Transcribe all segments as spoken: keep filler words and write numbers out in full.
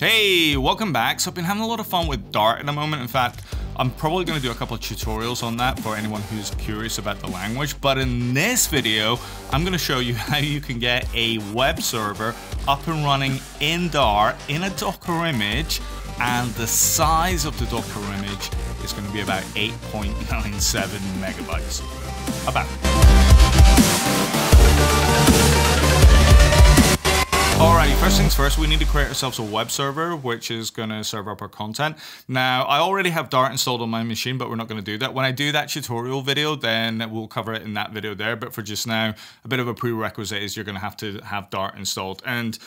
Hey, welcome back. So I've been having a lot of fun with Dart at the moment. In fact, I'm probably going to do a couple of tutorials on that for anyone who's curious about the language. But in this video, I'm going to show you how you can get a web server up and running in Dart in a Docker image. And the size of the Docker image is going to be about eight point nine seven megabytes. About. Alright, first things first, we need to create ourselves a web server, which is going to serve up our content. Now, I already have Dart installed on my machine, but we're not going to do that. When I do that tutorial video, then we'll cover it in that video there. But for just now, a bit of a prerequisite is you're going to have to have Dart installed. And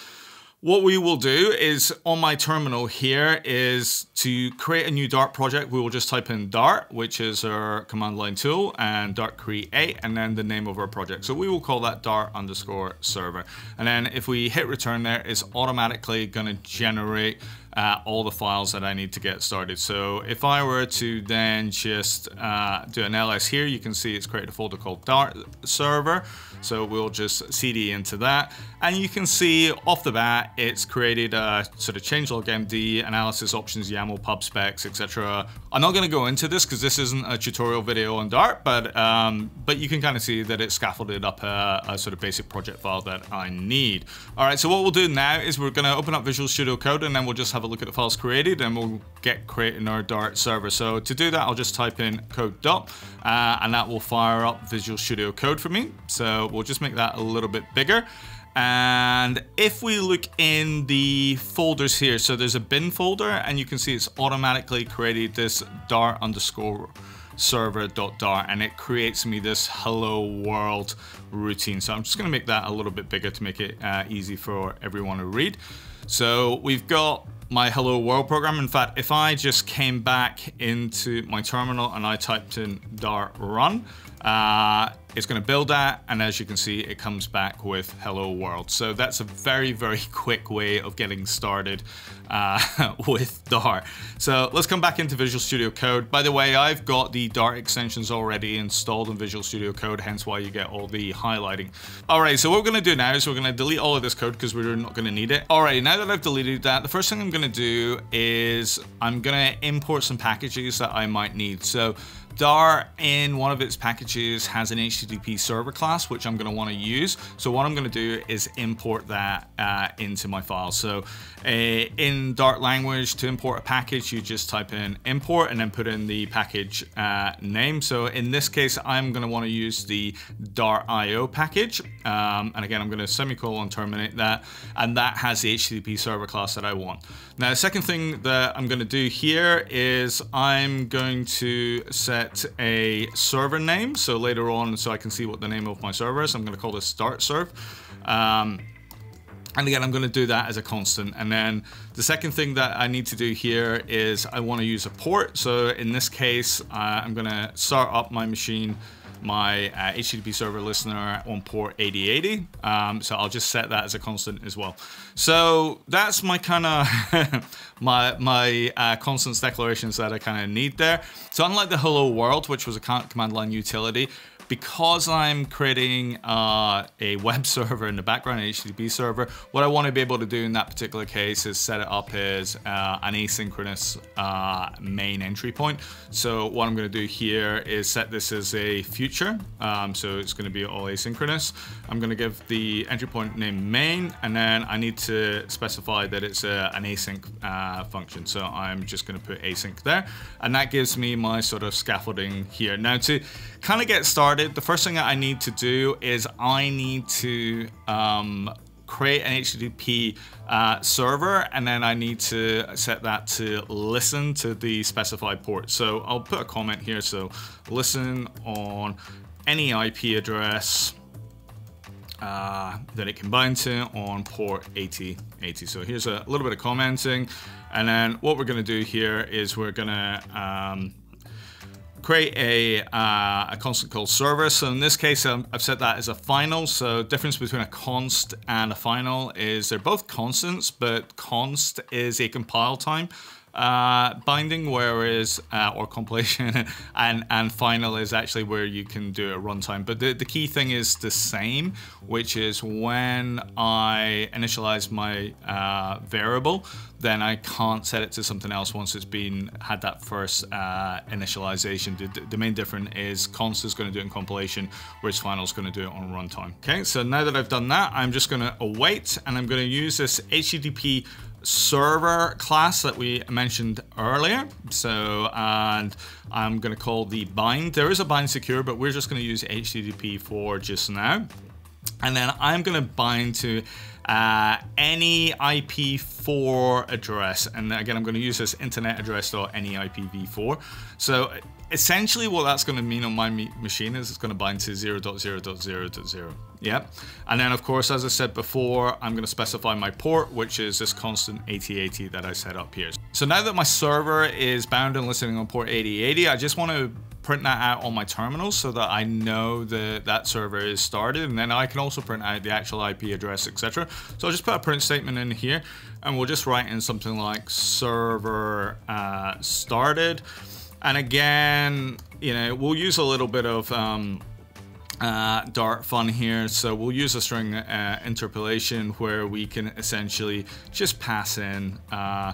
what we will do is, on my terminal here, is to create a new Dart project. We will just type in Dart, which is our command line tool, and Dart create, and then the name of our project. So we will call that Dart underscore server. And then if we hit return there, it's automatically gonna generate uh, all the files that I need to get started. So if I were to then just uh, do an L S here, you can see it's created a folder called Dart server. So we'll just C D into that. And you can see off the bat, it's created a sort of changelog M D, analysis options, YAML, pub specs, et cetera. I'm not going to go into this because this isn't a tutorial video on Dart, but um, but you can kind of see that it's scaffolded up a, a sort of basic project file that I need. All right, so what we'll do now is we're going to open up Visual Studio Code and then we'll just have a look at the files created and we'll get creating our Dart server. So to do that, I'll just type in code dot uh, and that will fire up Visual Studio Code for me. So we'll just make that a little bit bigger. And if we look in the folders here, so there's a bin folder and you can see it's automatically created this Dart underscore server dot Dart and it creates me this hello world routine. So I'm just going to make that a little bit bigger to make it uh, easy for everyone to read. So we've got my hello world program. In fact, if I just came back into my terminal and I typed in Dart run, uh, it's going to build that, and as you can see, it comes back with hello world. So that's a very, very quick way of getting started uh, with Dart. So let's come back into Visual Studio Code. By the way, I've got the Dart extensions already installed in Visual Studio Code, hence why you get all the highlighting. All right, so what we're going to do now is we're going to delete all of this code because we're not going to need it. All right, now that I've deleted that, the first thing I'm going to do is I'm going to import some packages that I might need. So Dart in one of its packages has an H T T P server class, which I'm going to want to use. So what I'm going to do is import that uh, into my file. So uh, in Dart language, to import a package, you just type in import and then put in the package uh, name. So in this case, I'm going to want to use the Dart I O package. Um, and again, I'm going to semicolon terminate that. And that has the H T T P server class that I want. Now, the second thing that I'm going to do here is I'm going to set a server name. So later on, so I can see what the name of my server is, I'm going to call this Dart serve. Um, and again, I'm going to do that as a constant. And then the second thing that I need to do here is I want to use a port. So in this case, uh, I'm going to start up my machine, my uh, H T T P server listener on port eighty eighty. Um, so I'll just set that as a constant as well. So that's my kind of my my uh, constants declarations that I kind of need there. So unlike the hello world, which was a command line utility, because I'm creating uh, a web server in the background, an H T T P server, what I want to be able to do in that particular case is set it up as uh, an asynchronous uh, main entry point. So what I'm going to do here is set this as a future. Um, so it's going to be all asynchronous. I'm going to give the entry point name main, and then I need to specify that it's a, an async uh, function. So I'm just going to put async there. And that gives me my sort of scaffolding here. Now to kind of get started, the first thing that I need to do is I need to um, create an H T T P uh, server, and then I need to set that to listen to the specified port. So I'll put a comment here. So listen on any I P address uh, that it can bind to on port eighty eighty. So here's a little bit of commenting. And then what we're going to do here is we're going to um, create a, uh, a constant called server. So in this case, um, I've set that as a final. So difference between a const and a final is they're both constants, but const is a compile time. uh, binding, whereas uh, or completion, and and final is actually where you can do a runtime. But the, the key thing is the same, which is when I initialize my uh, variable, then I can't set it to something else once it's been had that first uh, initialization. The, the main difference is const is going to do it in compilation, whereas final is going to do it on runtime. Okay, so now that I've done that, I'm just going to await, and I'm going to use this H T T P server class that we mentioned earlier. So, and I'm going to call the bind. There is a bind secure, but we're just going to use H T T P for just now. And then I'm going to bind to uh, any I P four address. And again, I'm going to use this internet address .any I P v four. So essentially what that's going to mean on my machine is it's going to bind to zero dot zero dot zero dot zero. Yeah. And then of course, as I said before, I'm going to specify my port, which is this constant eighty eighty that I set up here. So now that my server is bound and listening on port eighty eighty, I just want to print that out on my terminal so that I know that that server is started, and then I can also print out the actual I P address, et cetera. So I'll just put a print statement in here, and we'll just write in something like server uh, started. And again, you know, we'll use a little bit of um, uh, Dart fun here. So we'll use a string uh, interpolation where we can essentially just pass in uh,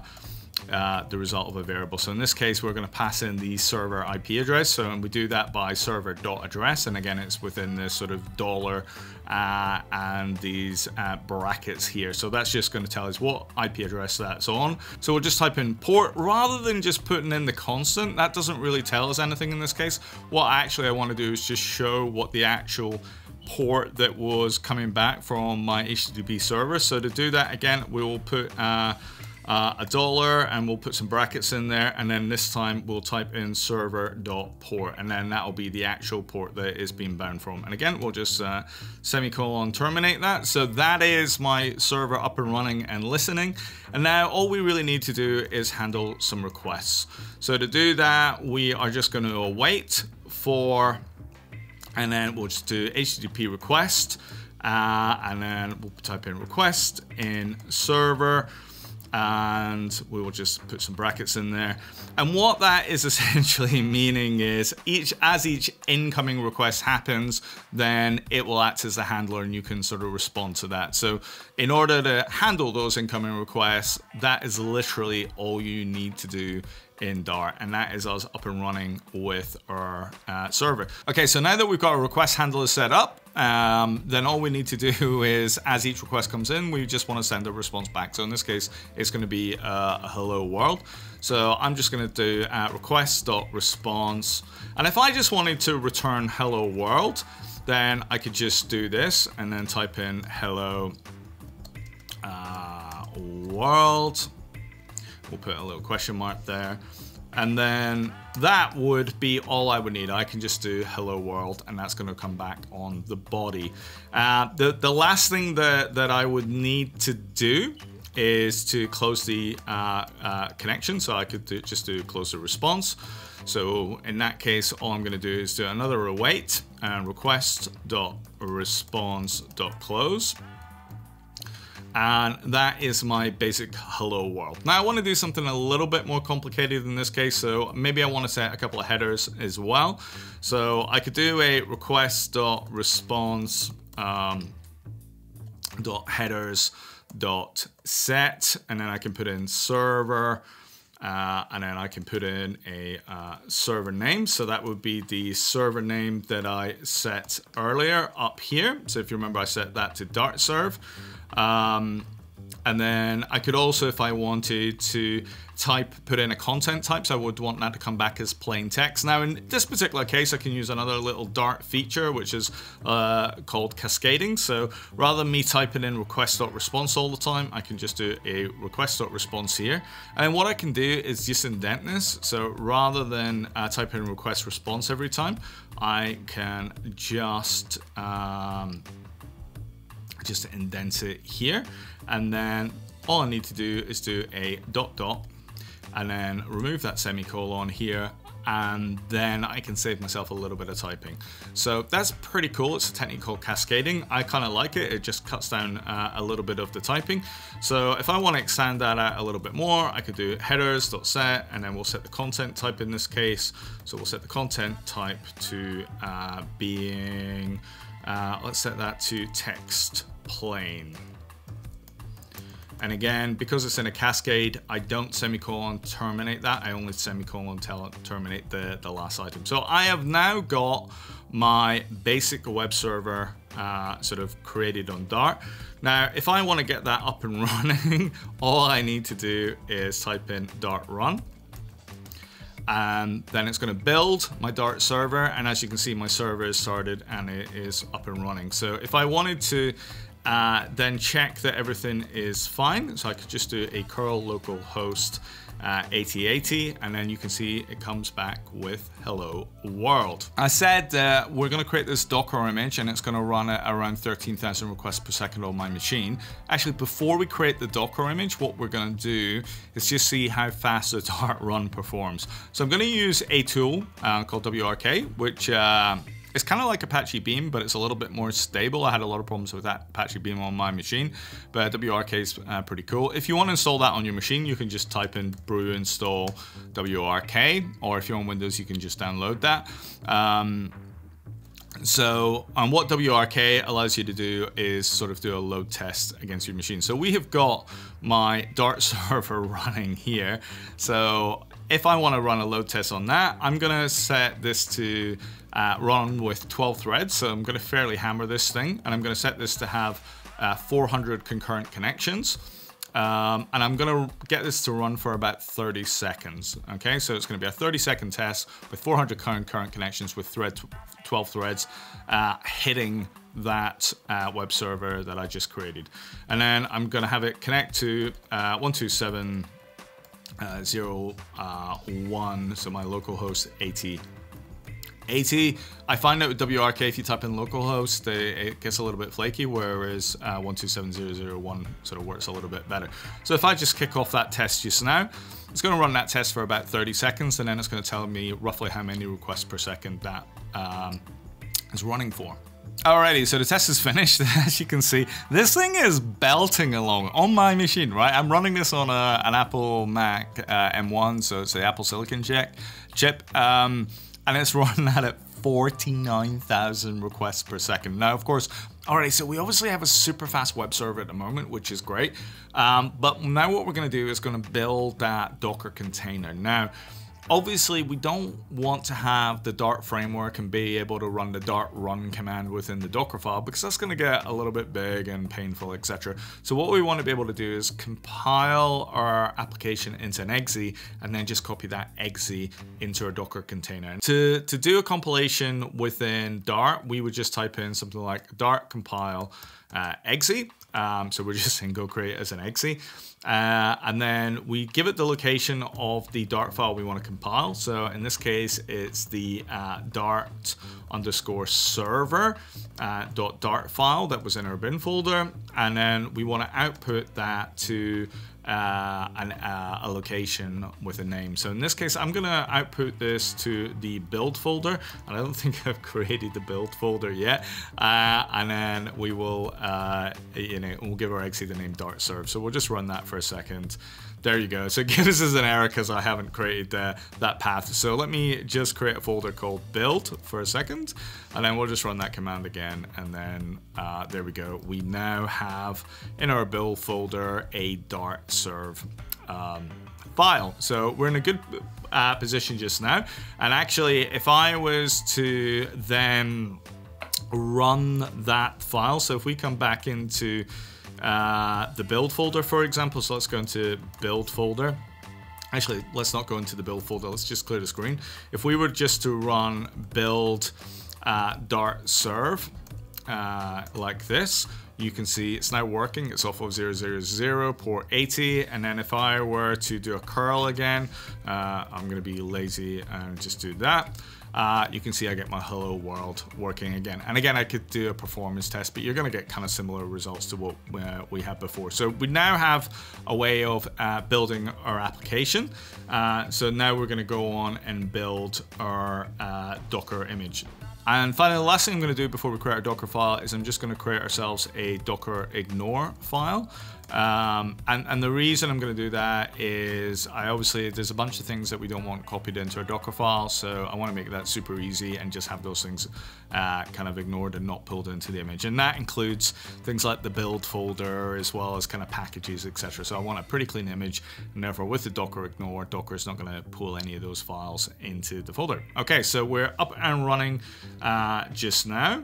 Uh, the result of a variable. So in this case, we're going to pass in the server I P address. So and we do that by server.address. And again, it's within this sort of dollar uh, and these uh, brackets here. So that's just going to tell us what I P address that's on. So we'll just type in port rather than just putting in the constant. That doesn't really tell us anything in this case. What actually I want to do is just show what the actual port that was coming back from my H T T P server. So to do that, again, we will put uh, Uh, a dollar, and we'll put some brackets in there, and then this time we'll type in server.port, and then that'll be the actual port that is being bound from. And again, we'll just uh, semicolon terminate that. So that is my server up and running and listening. And now all we really need to do is handle some requests. So to do that, we are just going to await for, and then we'll just do H T T P request, uh, and then we'll type in request in server, and we will just put some brackets in there. And what that is essentially meaning is each as each incoming request happens, then it will act as a handler, and you can sort of respond to that. So in order to handle those incoming requests, that is literally all you need to do in Dart, and that is us up and running with our uh, server. Okay, so now that we've got a request handler set up, um, then all we need to do is, as each request comes in, we just want to send a response back. So in this case, it's going to be uh, a hello world. So I'm just going to do uh, request.response, and if I just wanted to return hello world, then I could just do this and then type in hello uh, world. We'll put a little question mark there. And then that would be all I would need. I can just do hello world, and that's going to come back on the body. Uh, the, the last thing that, that I would need to do is to close the uh, uh, connection. So I could do, just do close the response. So in that case, all I'm going to do is do another await and request.response.close. And that is my basic hello world. Now I want to do something a little bit more complicated in this case, so maybe I want to set a couple of headers as well. So I could do a request.response um, dot headers dot set, and then I can put in server, uh, and then I can put in a uh, server name. So that would be the server name that I set earlier up here. So if you remember, I set that to Dart serve. Um, and then I could also, if I wanted to type, put in a content type, so I would want that to come back as plain text. Now in this particular case, I can use another little Dart feature, which is uh, called cascading. So rather than me typing in request.response all the time, I can just do a request.response here. And what I can do is just indent this. So rather than uh, type in request response every time, I can just, um, just indent it here, and then all I need to do is do a dot dot, and then remove that semicolon here, and then I can save myself a little bit of typing. So that's pretty cool. It's a technique called cascading. I kind of like it. It just cuts down uh, a little bit of the typing. So if I want to expand that out a little bit more, I could do headers.set, and then we'll set the content type in this case. So we'll set the content type to uh, being, uh, let's set that to text plain. And again, because it's in a cascade, I don't semicolon terminate that. I only semicolon tell, terminate the, the last item. So I have now got my basic web server uh, sort of created on Dart. Now, if I want to get that up and running, all I need to do is type in Dart run. And then it's going to build my Dart server. And as you can see, my server is started and it is up and running. So if I wanted to Uh, then check that everything is fine. So I could just do a curl localhost uh, eighty eighty, and then you can see it comes back with hello world. I said that uh, we're going to create this Docker image, and it's going to run at around thirteen thousand requests per second on my machine. Actually, before we create the Docker image, what we're going to do is just see how fast the Dart run performs. So I'm going to use a tool uh, called W R K, which uh, it's kind of like Apache Beam, but it's a little bit more stable. I had a lot of problems with that Apache Beam on my machine, but W R K is uh, pretty cool. If you want to install that on your machine, you can just type in brew install W R K, or if you're on Windows, you can just download that. Um, So, and what W R K allows you to do is sort of do a load test against your machine. So we have got my Dart server running here. So if I want to run a load test on that, I'm going to set this to uh, run with twelve threads. So I'm going to fairly hammer this thing, and I'm going to set this to have uh, four hundred concurrent connections. Um, and I'm going to get this to run for about thirty seconds. Okay, so it's going to be a thirty second test with four hundred concurrent connections with thread twelve threads uh, hitting that uh, web server that I just created. And then I'm going to have it connect to uh, one two seven dot zero dot one, uh, uh, so my localhost eighty eighty. I find that with W R K, if you type in localhost, it gets a little bit flaky, whereas uh, one two seven dot zero dot one sort of works a little bit better. So if I just kick off that test just now, it's going to run that test for about thirty seconds, and then it's going to tell me roughly how many requests per second that um, is running for. Alrighty, so the test is finished. As you can see, this thing is belting along on my machine, right? I'm running this on a, an Apple Mac uh, M one, so it's the Apple Silicon chip. Um, And it's running that at forty-nine thousand requests per second. Now, of course, all right, so we obviously have a super fast web server at the moment, which is great. Um, but now what we're going to do is going to build that Docker container. Now, obviously, we don't want to have the Dart framework and be able to run the Dart run command within the Docker file, because that's going to get a little bit big and painful, et cetera. So what we want to be able to do is compile our application into an exe, and then just copy that exe into a Docker container. To, to do a compilation within Dart, we would just type in something like Dart compile uh, exe. Um, so we're just saying go create as an exe. Uh, and then we give it the location of the Dart file we want to compile. So in this case, it's the uh, Dart underscore server uh, dot Dart file that was in our bin folder. And then we want to output that to uh, an, uh, a location with a name. So in this case, I'm going to output this to the build folder. And I don't think I've created the build folder yet. Uh, and then we will, uh, you know, we'll give our exe the name Dart serve. So we'll just run that for a second. There you go. So it gives us an error because I haven't created uh, that path. So let me just create a folder called build for a second, and then we'll just run that command again. And then uh, there we go. We now have in our build folder a Dart serve um, file. So we're in a good uh, position just now. And actually, if I was to then run that file, so if we come back into Uh, the build folder, for example, so let's go into build folder. Actually, let's not go into the build folder. Let's just clear the screen. If we were just to run build uh, Dart serve uh, like this, you can see it's now working. It's off of zero zero zero port eighty. And then if I were to do a curl again, uh, I'm going to be lazy and just do that. uh, you can see I get my hello world working again. And again, I could do a performance test, but you're going to get kind of similar results to what uh, we had before. So we now have a way of uh, building our application. Uh, so now we're going to go on and build our uh, Docker image. And finally, the last thing I'm going to do before we create our Docker file is I'm just going to create ourselves a Docker ignore file. Um, and, and the reason I'm going to do that is I obviously, there's a bunch of things that we don't want copied into our Docker file. So I want to make that super easy and just have those things uh, kind of ignored and not pulled into the image. And that includes things like the build folder as well as kind of packages, et cetera. So I want a pretty clean image. And therefore, with the Docker ignore, Docker is not going to pull any of those files into the folder. Okay, so we're up and running uh, just now.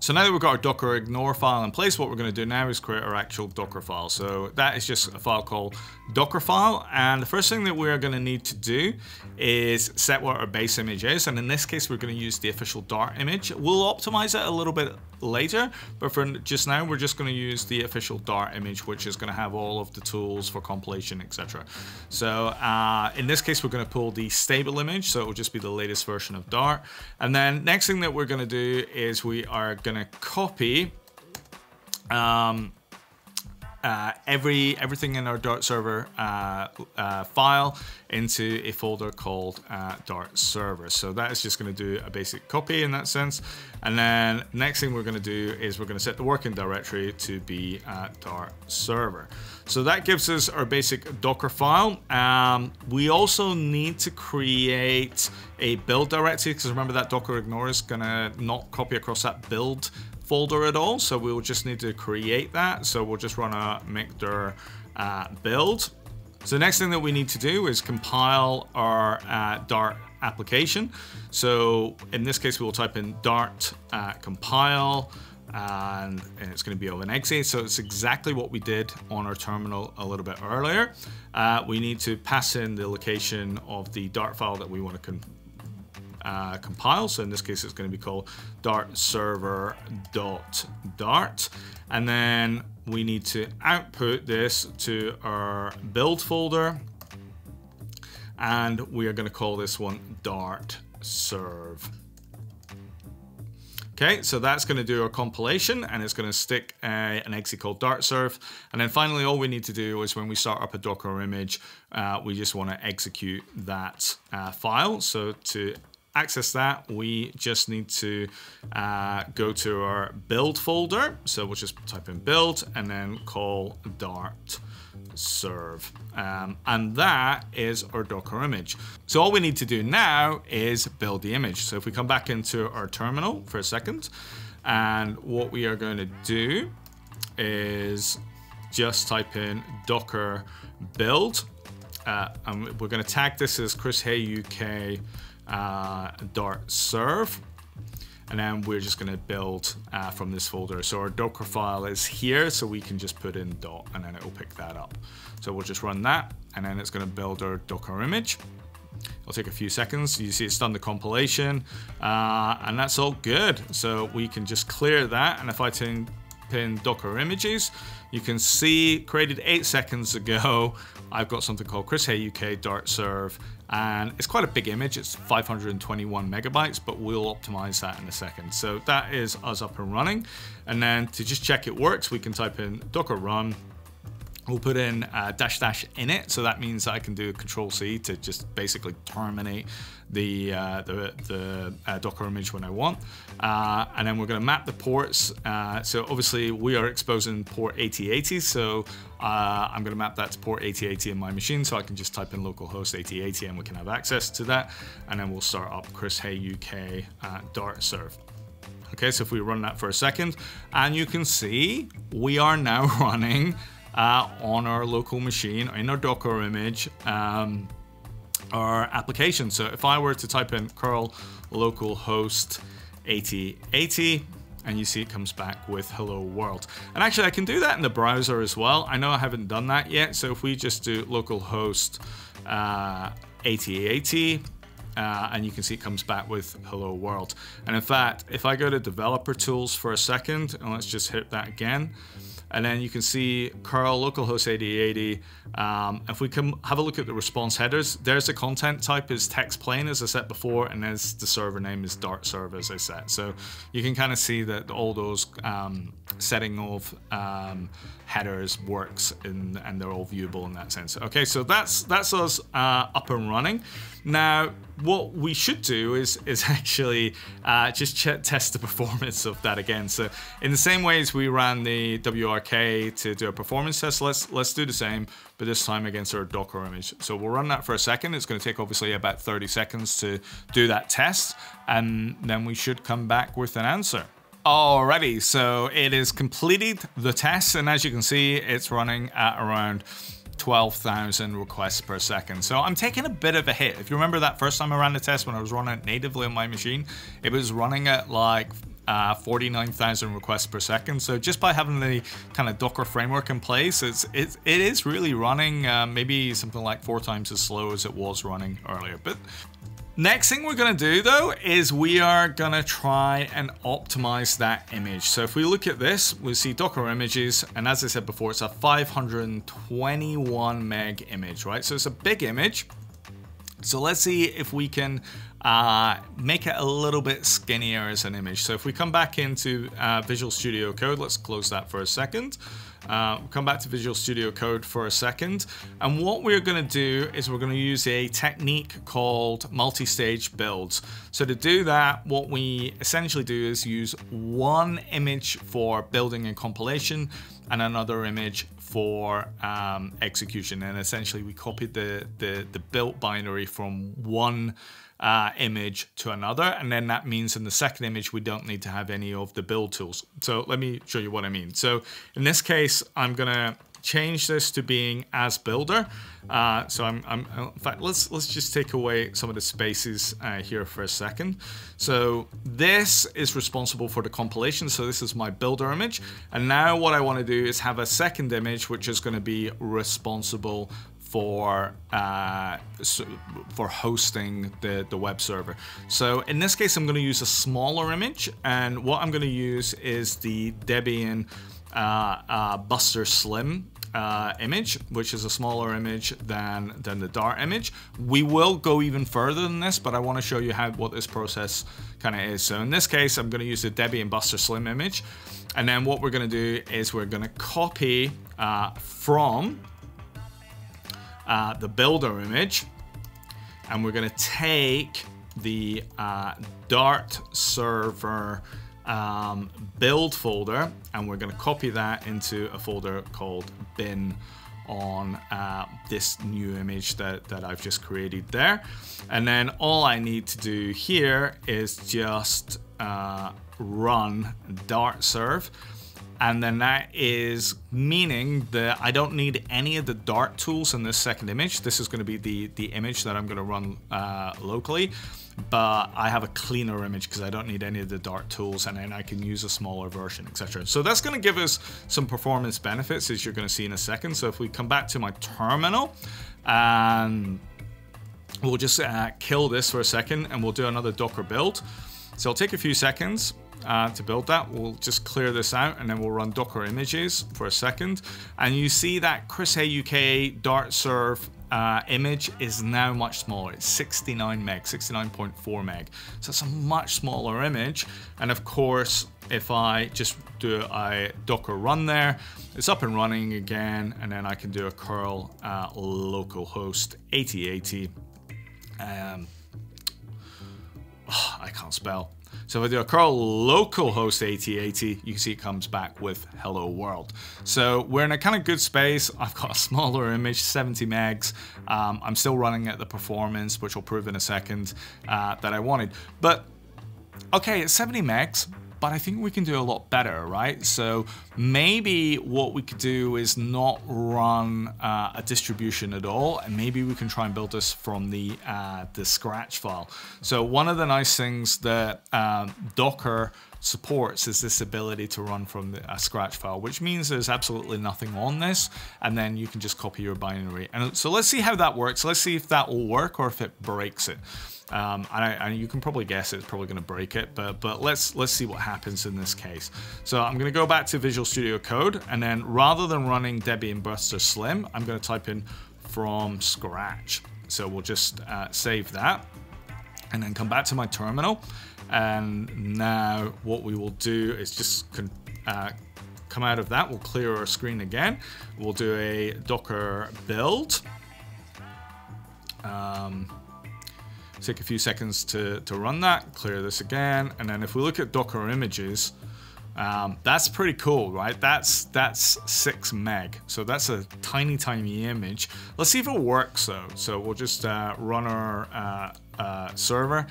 So now that we've got our Docker ignore file in place, what we're going to do now is create our actual Docker file. So that is just a file called Docker file. And the first thing that we're going to need to do is set what our base image is. And in this case, we're going to use the official Dart image. We'll optimize it a little bit later, but for just now, we're just going to use the official Dart image, which is going to have all of the tools for compilation, et cetera. So uh, in this case, we're going to pull the stable image. So it will just be the latest version of Dart. And then next thing that we're going to do is we are going to copy um, uh, every everything in our Dart server uh, uh, file into a folder called uh, Dart server. So that is just going to do a basic copy in that sense. And then next thing we're going to do is we're going to set the working directory to be uh, Dart server. So that gives us our basic Docker file. Um, we also need to create a build directory, because remember that Docker ignore is going to not copy across that build folder at all. So we'll just need to create that. So we'll just run a mkdir uh, build. So the next thing that we need to do is compile our uh, Dart application. So in this case, we will type in Dart uh, compile, and it's going to be of an exe. So it's exactly what we did on our terminal a little bit earlier. Uh, we need to pass in the location of the Dart file that we want to Uh, compile. So in this case, it's going to be called Dart server dot Dart. And then we need to output this to our build folder. And we are going to call this one Dart serve. Okay, so that's going to do our compilation, and it's going to stick uh, an exe called Dart serve. And then finally, all we need to do is when we start up a Docker image, uh, we just want to execute that uh, file. So to access that, we just need to uh, go to our build folder. So we'll just type in build and then call Dart serve. Um, and that is our Docker image. So all we need to do now is build the image. So if we come back into our terminal for a second, and what we are going to do is just type in Docker build. Uh, and we're going to tag this as ChrisHayUK uh Dart serve, and then we're just going to build uh, from this folder. So our Docker file is here, so we can just put in dot and then it will pick that up. So we'll just run that, and then it's going to build our Docker image. It'll take a few seconds. You see it's done the compilation, uh, and that's all good. So we can just clear that, and if I turn pin Docker images, you can see created eight seconds ago, I've got something called ChrisHayUK Dart serve, and it's quite a big image. It's five hundred twenty-one megabytes, but we'll optimize that in a second. So that is us up and running. And then to just check it works, we can type in Docker run. We'll put in uh, dash dash init, so that means that I can do control C to just basically terminate the uh, the, the uh, Docker image when I want. Uh, and then we're going to map the ports. Uh, so obviously we are exposing port eighty eighty, so uh, I'm going to map that to port eighty eighty in my machine, so I can just type in localhost eighty eighty and we can have access to that. And then we'll start up ChrisHayUK uh, Dart serve. Okay, so if we run that for a second, and you can see we are now running Uh, on our local machine, in our Docker image, um, our application. So if I were to type in curl localhost eighty eighty, and you see it comes back with hello world. And actually I can do that in the browser as well. I know I haven't done that yet. So if we just do localhost uh, eighty eighty, Uh, and you can see it comes back with hello world. And in fact, if I go to developer tools for a second, and let's just hit that again, And then you can see curl localhost eighty eighty. Um, if we can have a look at the response headers, there's the content type is text plain, as I said before, and there's the server name is Dart server, as I said. So you can kind of see that all those um, setting of um, headers works in, and they're all viewable in that sense. Okay, so that's that's us uh, up and running. Now, what we should do is is actually uh, just check, test the performance of that again. So in the same way as we ran the W R K to do a performance test, let's let's do the same, but this time against our Docker image. So we'll run that for a second. It's going to take obviously about thirty seconds to do that test, and then we should come back with an answer. Alrighty, so it has completed the test, and as you can see, it's running at around twelve thousand requests per second. So I'm taking a bit of a hit. If you remember that first time I ran the test when I was running it natively on my machine, it was running at like uh, forty-nine thousand requests per second. So just by having the kind of Docker framework in place, it's, it, it is really running uh, maybe something like four times as slow as it was running earlier. But next thing we're gonna do though, is we are gonna try and optimize that image. So if we look at this, we see Docker images, and as I said before, it's a five hundred twenty-one meg image, right? So it's a big image. So let's see if we can uh, make it a little bit skinnier as an image. So if we come back into uh, Visual Studio Code, let's close that for a second. Uh, we'll come back to Visual Studio Code for a second. And what we're going to do is we're going to use a technique called multi-stage builds. So to do that, what we essentially do is use one image for building and compilation and another image for um, execution. And essentially we copied the, the, the built binary from one Uh, image to another, and then that means in the second image we don't need to have any of the build tools. So let me show you what I mean. So in this case, I'm gonna change this to being as builder. Uh, so I'm, I'm in fact, let's let's just take away some of the spaces uh, here for a second. So this is responsible for the compilation. So this is my builder image, and now what I want to do is have a second image which is going to be responsible for uh, for hosting the, the web server. So in this case, I'm gonna use a smaller image, and what I'm gonna use is the Debian uh, uh, Buster Slim uh, image, which is a smaller image than, than the Dart image. We will go even further than this, but I wanna show you how what this process kinda is. So in this case, I'm gonna use the Debian Buster Slim image, and then what we're gonna do is we're gonna copy uh, from Uh, the builder image, and we're going to take the uh, Dart server um, build folder, and we're going to copy that into a folder called bin on uh, this new image that, that I've just created there. And then all I need to do here is just uh, run Dart serve. And then that is meaning that I don't need any of the Dart tools in this second image. This is going to be the, the image that I'm going to run uh, locally, but I have a cleaner image because I don't need any of the Dart tools, and then I can use a smaller version, et cetera. So that's going to give us some performance benefits, as you're going to see in a second. So if we come back to my terminal, and we'll just uh, kill this for a second, and we'll do another Docker build. So it'll take a few seconds Uh, to build that. We'll just clear this out, and then we'll run Docker images for a second, and you see that ChrisHayUK Dart serve uh, image is now much smaller. It's sixty-nine meg, sixty-nine point four meg. So it's a much smaller image, and of course, if I just do a Docker run there, it's up and running again, and then I can do a curl uh, localhost eighty eighty. Um, oh, I can't spell. So if I do a curl localhost eighty eighty, you can see it comes back with hello world. So we're in a kind of good space. I've got a smaller image, seventy megs. Um, I'm still running at the performance, which I'll prove in a second, uh, that I wanted. But okay, it's seventy megs, but I think we can do a lot better, right? So maybe what we could do is not run uh, a distribution at all, and maybe we can try and build this from the uh, the scratch file. So one of the nice things that um, Docker supports is this ability to run from a scratch file, which means there's absolutely nothing on this, and then you can just copy your binary. And so let's see how that works. Let's see if that will work or if it breaks it. Um, and, I, and you can probably guess it's probably going to break it, but but let's let's see what happens in this case. So I'm going to go back to Visual Studio Code, and then rather than running Debian Buster Slim, I'm going to type in from scratch. So we'll just uh, save that, and then come back to my terminal. And now what we will do is just uh, come out of that. We'll clear our screen again. We'll do a Docker build. Um, Take a few seconds to, to run that, clear this again. And then if we look at Docker images, um, that's pretty cool, right? That's that's six meg. So that's a tiny, tiny image. Let's see if it works though. So we'll just uh, run our uh, uh, server.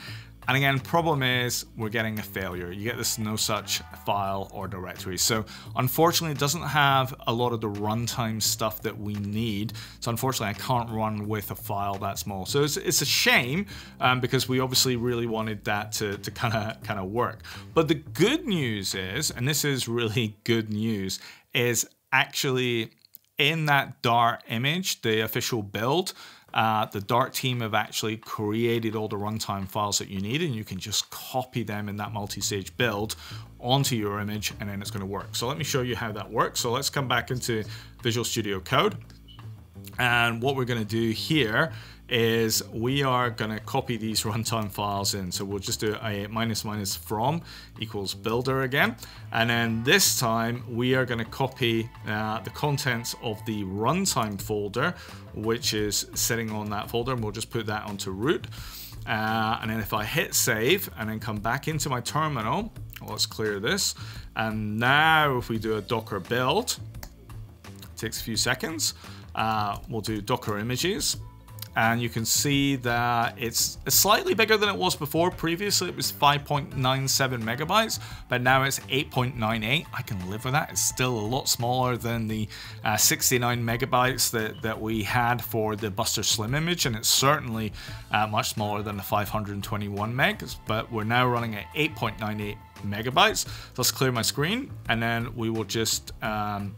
And again, problem is we're getting a failure. You get this no such file or directory. So unfortunately, it doesn't have a lot of the runtime stuff that we need. So unfortunately, I can't run with a file that small. So it's, it's a shame um, because we obviously really wanted that to to kind of kind of work. But the good news is, and this is really good news, is actually in that Dart image, the official build, Uh, the Dart team have actually created all the runtime files that you need, and you can just copy them in that multi-stage build onto your image, and then it's going to work. So let me show you how that works. So let's come back into Visual Studio Code. And what we're going to do here is we are going to copy these runtime files in. So we'll just do a minus minus from equals builder again. And then this time we are going to copy uh, the contents of the runtime folder, which is sitting on that folder. And we'll just put that onto root. Uh, and then if I hit save and then come back into my terminal, let's clear this. And now if we do a Docker build, it takes a few seconds. Uh, we'll do Docker images, and you can see that it's slightly bigger than it was before. Previously, it was five point nine seven megabytes, but now it's eight point nine eight. I can live with that. It's still a lot smaller than the uh, sixty-nine megabytes that, that we had for the Buster Slim image, and it's certainly uh, much smaller than the five hundred twenty-one megs, but we're now running at eight point nine eight megabytes. So let's clear my screen, and then we will just... Um,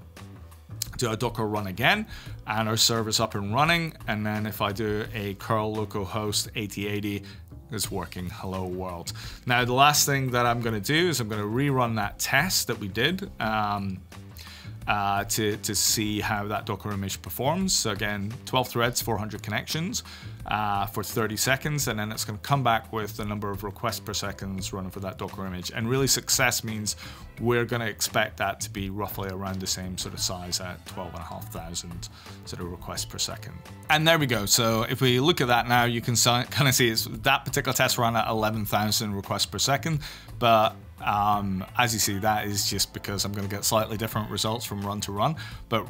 do a Docker run again, and our server's up and running. And then if I do a curl localhost eighty eighty, it's working. Hello world. Now the last thing that I'm going to do is I'm going to rerun that test that we did um, uh, to, to see how that Docker image performs. So again, twelve threads, four hundred connections uh, for thirty seconds, and then it's going to come back with the number of requests per seconds running for that Docker image. And really success means we're going to expect that to be roughly around the same sort of size at twelve and a half thousand sort of requests per second. And there we go. So if we look at that now, you can kind of see it's that particular test ran at eleven thousand requests per second. But um, as you see, that is just because I'm going to get slightly different results from run to run. But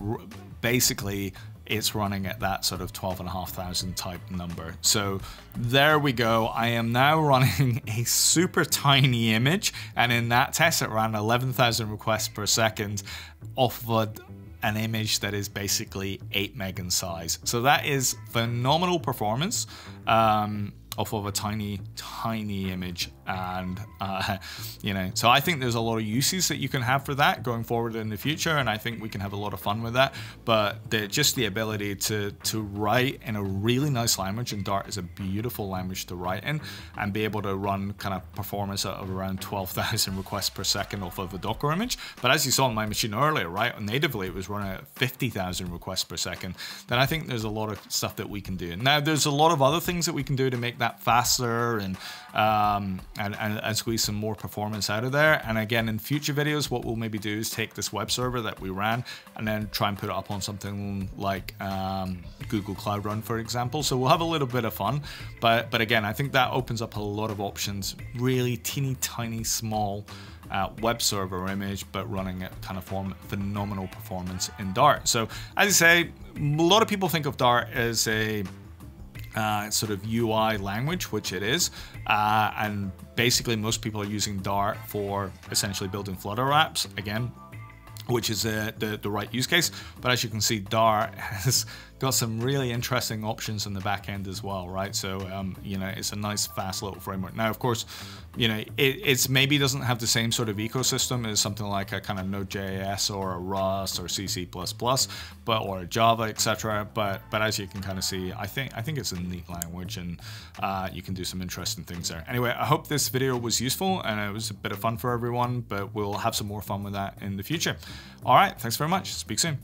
basically, it's running at that sort of twelve and a half thousand type number. So there we go. I am now running a super tiny image, and in that test it ran eleven thousand requests per second off of an image that is basically eight meg in size. So that is phenomenal performance um, off of a tiny, tiny image. And, uh, you know, so I think there's a lot of uses that you can have for that going forward in the future. And I think we can have a lot of fun with that, but the, just the ability to, to write in a really nice language, and Dart is a beautiful language to write in, and be able to run kind of performance of around twelve thousand requests per second off of a Docker image. But as you saw on my machine earlier, right, natively, it was running at fifty thousand requests per second. Then I think there's a lot of stuff that we can do. Now there's a lot of other things that we can do to make that faster and, um, And, and, and squeeze some more performance out of there. And again, in future videos, what we'll maybe do is take this web server that we ran and then try and put it up on something like um, Google Cloud Run, for example. So we'll have a little bit of fun. But, but again, I think that opens up a lot of options, really teeny tiny small Uh, web server image, but running at kind of form phenomenal performance in Dart. So as I say, a lot of people think of Dart as a Uh, sort of U I language, which it is, uh, and basically most people are using Dart for essentially building Flutter apps, again, which is uh, the, the right use case. But as you can see, Dart has got some really interesting options in the back end as well, right? So, um, you know, it's a nice, fast little framework. Now, of course, you know, it it's maybe doesn't have the same sort of ecosystem as something like a kind of Node.js or a Rust or C C plus plus, but or a Java, et cetera. But but as you can kind of see, I think I think it's a neat language, and uh, you can do some interesting things there. Anyway, I hope this video was useful and it was a bit of fun for everyone, but we'll have some more fun with that in the future. All right, thanks very much. Speak soon.